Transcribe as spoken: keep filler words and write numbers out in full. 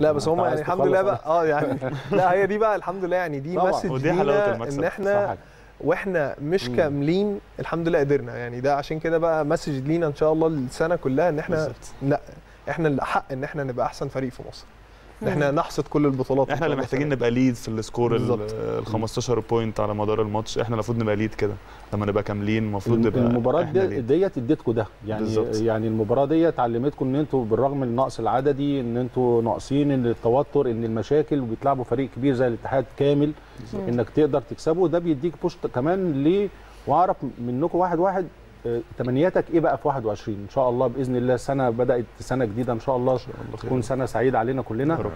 لا بس هم يعني الحمد لله بقى اه يعني لا هي دي بقى الحمد لله يعني دي مسج لينا ان احنا واحنا مش كاملين الحمد لله قدرنا يعني. ده عشان كده بقى مسج لينا ان شاء الله السنه كلها ان احنا بالزبط. لا احنا اللي حق ان احنا نبقى احسن فريق في مصر، احنا نحصد كل البطولات، احنا اللي محتاجين نبقى ليد في السكور ال خمستاشر بوينت على مدار الماتش، احنا المفروض نبقى ليد كده لما نبقى كاملين. المفروض نبقى المباراه ديت اديتكم ده يعني بالزبط. يعني المباراه ديت علمتكم ان انتوا بالرغم من النقص العددي ان انتوا ناقصين، ان التوتر، ان المشاكل، وبتلعبوا فريق كبير زي الاتحاد كامل بالزبط. انك تقدر تكسبه، ده بيديك بوش كمان ليه. واعرف منكم واحد واحد تمنياتك ايه بقى في واحد وعشرين ان شاء الله باذن الله. السنه بدات سنه جديد ان شاء الله تكون سنه سعيده علينا كلنا.